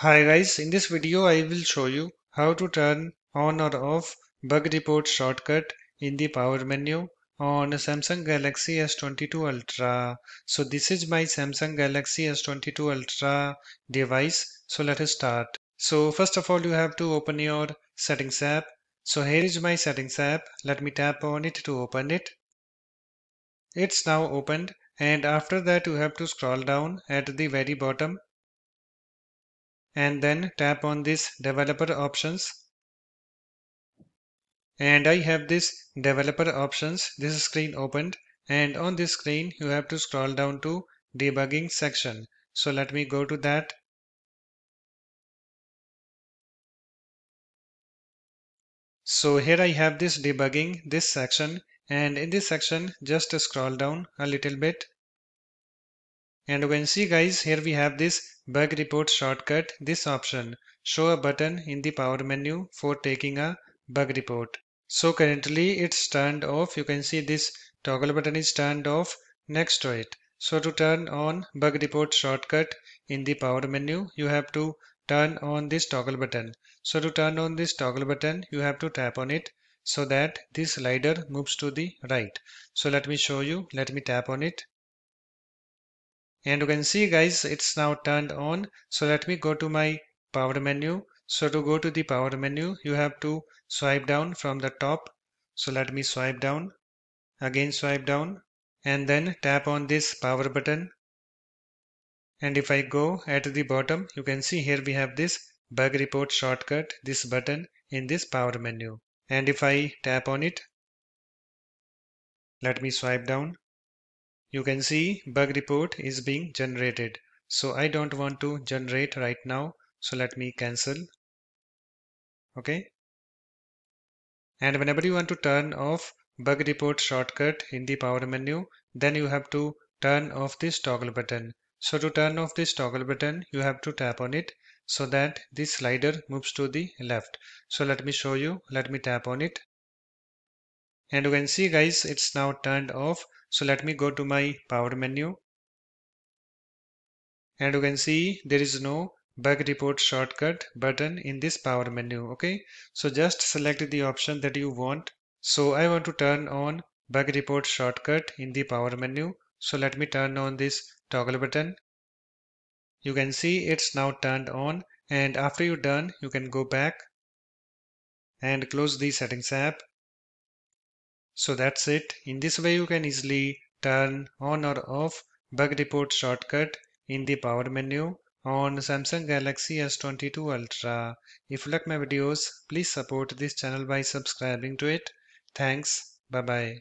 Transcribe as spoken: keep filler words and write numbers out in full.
Hi guys, in this video I will show you how to turn on or off Bug Report shortcut in the power menu on Samsung Galaxy S twenty-two Ultra. So this is my Samsung Galaxy S twenty-two Ultra device. So let us start. So first of all you have to open your settings app. So here is my settings app. Let me tap on it to open it. It's now opened, and after that you have to scroll down at the very bottom and then tap on this developer options, and I have this developer options this screen opened, and on this screen you have to scroll down to debugging section. So let me go to that, so here I have this debugging this section, and in this section just scroll down a little bit. And you can see guys, here we have this Bug Report shortcut, this option, show a button in the power menu for taking a bug report. So currently it's turned off. You can see this toggle button is turned off next to it. So to turn on Bug Report shortcut in the power menu, you have to turn on this toggle button. So to turn on this toggle button, you have to tap on it so that this slider moves to the right. So let me show you. Let me tap on it. And you can see guys, it's now turned on. So let me go to my power menu. So to go to the power menu, you have to swipe down from the top. So let me swipe down, again swipe down, and then tap on this power button. And if I go at the bottom, you can see here we have this Bug Report shortcut, this button in this power menu. And if I tap on it, let me swipe down. You can see Bug Report is being generated. So I don't want to generate right now. So let me cancel. Okay. And whenever you want to turn off Bug Report shortcut in the power menu, then you have to turn off this toggle button. So to turn off this toggle button, you have to tap on it so that this slider moves to the left. So let me show you. Let me tap on it. And you can see guys, it's now turned off. So let me go to my power menu, and you can see there is no Bug Report shortcut button in this power menu. Okay, so just select the option that you want. So I want to turn on Bug Report shortcut in the power menu. So let me turn on this toggle button. You can see it's now turned on, and after you're done you can go back and close the settings app. So that's it. In this way you can easily turn on or off Bug Report shortcut in the power menu on Samsung Galaxy S twenty-two Ultra. If you like my videos, please support this channel by subscribing to it. Thanks. Bye bye.